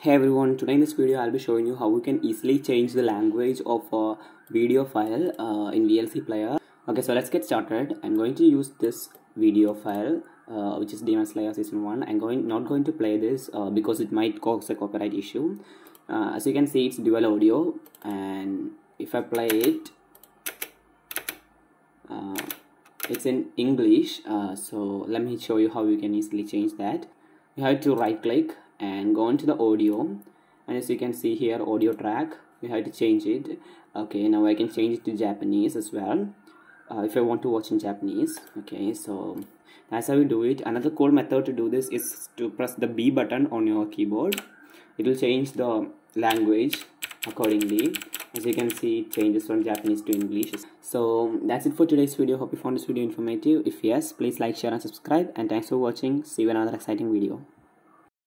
Hey everyone, today in this video I'll be showing you how we can easily change the language of a video file in VLC Player. Okay, so let's get started. I'm going to use this video file which is Demon Slayer Season 1. I'm not going to play this because it might cause a copyright issue. As you can see, it's dual audio, and if I play it, it's in English. So let me show you how you can easily change that. You have to right click and go into the audio, and as you can see here, audio track, we have to change it. Okay, now I can change it to Japanese as well if I want to watch in Japanese. Okay, so that's how we do it. Another cool method to do this is to press the B button on your keyboard. It will change the language accordingly. As you can see, it changes from Japanese to English. So that's it for today's video. Hope you found this video informative. If yes, please like, share and subscribe, and thanks for watching. See you in another exciting video.